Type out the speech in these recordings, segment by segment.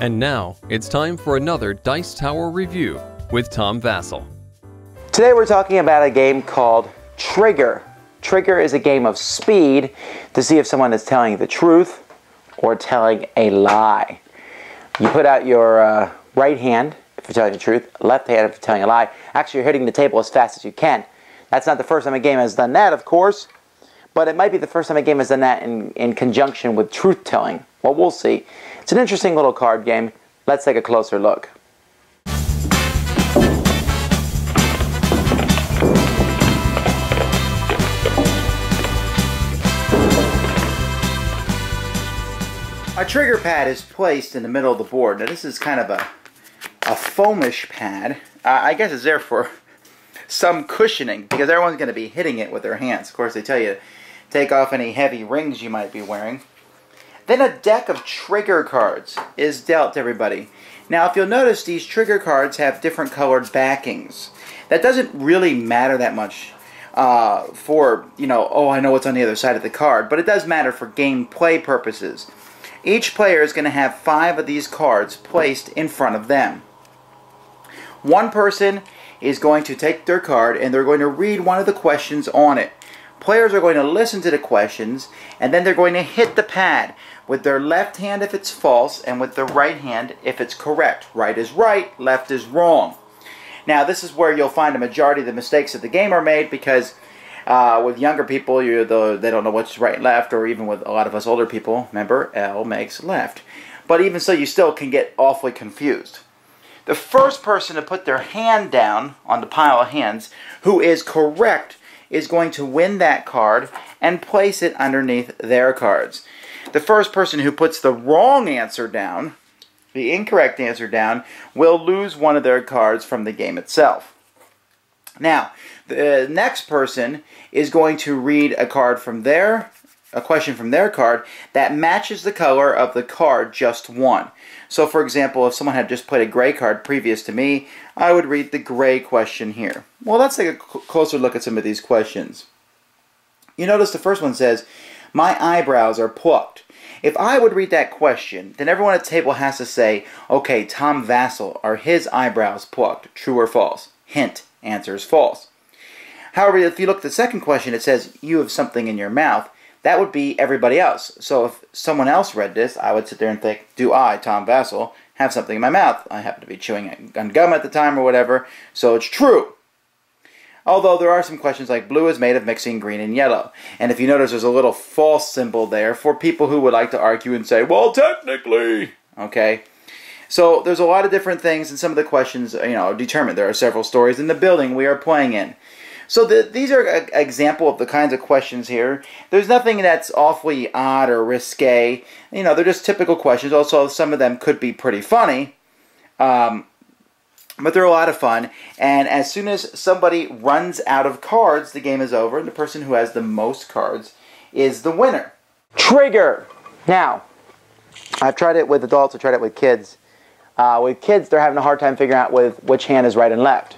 And now, it's time for another Dice Tower review with Tom Vasel. Today we're talking about a game called Trigger. Trigger is a game of speed to see if someone is telling the truth or telling a lie. You put out your right hand if you're telling the truth, left hand if you're telling a lie. Actually, you're hitting the table as fast as you can. That's not the first time a game has done that, of course, but it might be the first time a game has done that in conjunction with truth-telling. Well, we'll see. It's an interesting little card game. Let's take a closer look. Our trigger pad is placed in the middle of the board. Now this is kind of a foamish pad. I guess it's there for some cushioning because everyone's going to be hitting it with their hands. Of course, they tell you to take off any heavy rings you might be wearing. Then a deck of trigger cards is dealt to everybody. Now if you'll notice, these trigger cards have different colored backings. That doesn't really matter that much for, you know, oh, I know what's on the other side of the card, but it does matter for gameplay purposes. Each player is going to have 5 of these cards placed in front of them. One person is going to take their card and they're going to read one of the questions on it. Players are going to listen to the questions and then they're going to hit the pad with their left hand if it's false and with their right hand if it's correct. Right is right, left is wrong. Now this is where you'll find a majority of the mistakes of the game are made because with younger people, they don't know what's right and left, or even with a lot of us older people, remember, L makes left. But even so, you still can get awfully confused. The first person to put their hand down on the pile of hands, who is correct, is going to win that card and place it underneath their cards. The first person who puts the wrong answer down, the incorrect answer down, will lose one of their cards from the game itself. Now, the next person is going to read a question from their card that matches the color of the card just won. So, for example, if someone had just played a gray card previous to me, I would read the gray question here. Well, let's take a closer look at some of these questions. You notice the first one says, "My eyebrows are plucked." If I would read that question, then everyone at the table has to say, okay, Tom Vasel, are his eyebrows plucked? True or false? Hint. Answer is false. However, if you look at the second question, it says, you have something in your mouth. That would be everybody else. So if someone else read this, I would sit there and think, do I, Tom Vasel, have something in my mouth? I happen to be chewing on gum at the time or whatever, so it's true. Although there are some questions like, blue is made of mixing green and yellow. And if you notice, there's a little false symbol there for people who would like to argue and say, well, technically, okay. So there's a lot of different things, and some of the questions, you know, determined. There are several stories in the building we are playing in. So these are an example of the kinds of questions here. There's nothing that's awfully odd or risque. You know, they're just typical questions. Also, some of them could be pretty funny, but they're a lot of fun. And as soon as somebody runs out of cards, the game is over, and the person who has the most cards is the winner. Trigger! Now, I've tried it with adults, I've tried it with kids. With kids, they're having a hard time figuring out which hand is right and left.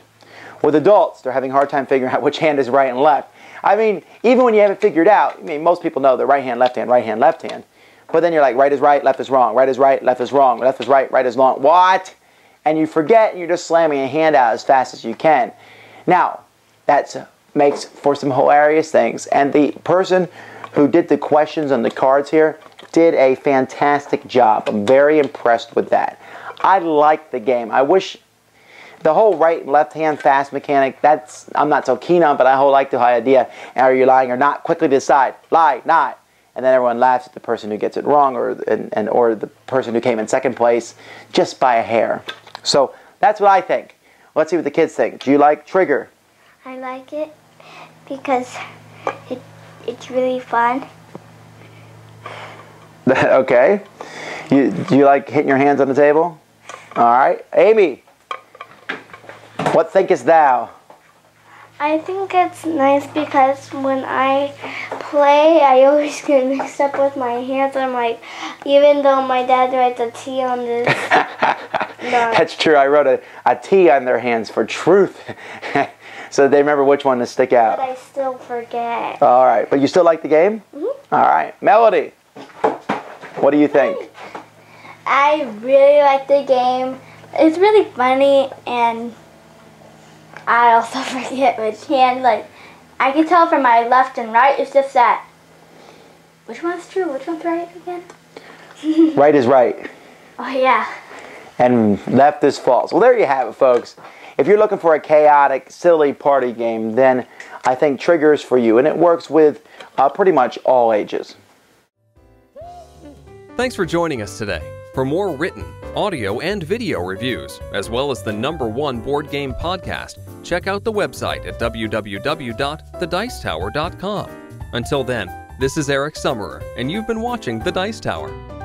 With adults, they're having a hard time figuring out which hand is right and left. I mean, even when you haven't figured out, I mean, most people know the right hand, left hand. But then you're like, right is right, left is wrong, right is right, left is wrong, left is right, right is wrong. What? And you forget, and you're just slamming a hand out as fast as you can. Now, that makes for some hilarious things. And the person who did the questions on the cards here did a fantastic job. I'm very impressed with that. I like the game. I wish the whole right and left hand fast mechanic, that's, I'm not so keen on, but I like the whole idea. Are you lying or not? Quickly decide. Lie, not. And then everyone laughs at the person who gets it wrong or the person who came in second place just by a hair. So that's what I think. Let's see what the kids think. Do you like Trigger? I like it because it's really fun. Okay. Do you like hitting your hands on the table? Alright. Amy, what thinkest thou? I think it's nice because when I play, I always get mixed up with my hands. I'm like, even though my dad writes a T on this. That's true. I wrote a T on their hands for truth. So they remember which one to stick out. But I still forget. Alright. But you still like the game? Mm-hmm. Alright. Melody, what do you think? I really like the game. It's really funny, and I also forget which hand. Like, I can tell from my left and right. It's just that. Which one's true? Which one's right again? Right is right. Oh, yeah. And left is false. Well, there you have it, folks. If you're looking for a chaotic, silly party game, then I think Trigger is for you. And it works with pretty much all ages. Thanks for joining us today. For more written, audio, and video reviews, as well as the #1 board game podcast, check out the website at www.thedicetower.com. Until then, this is Eric Summerer, and you've been watching The Dice Tower.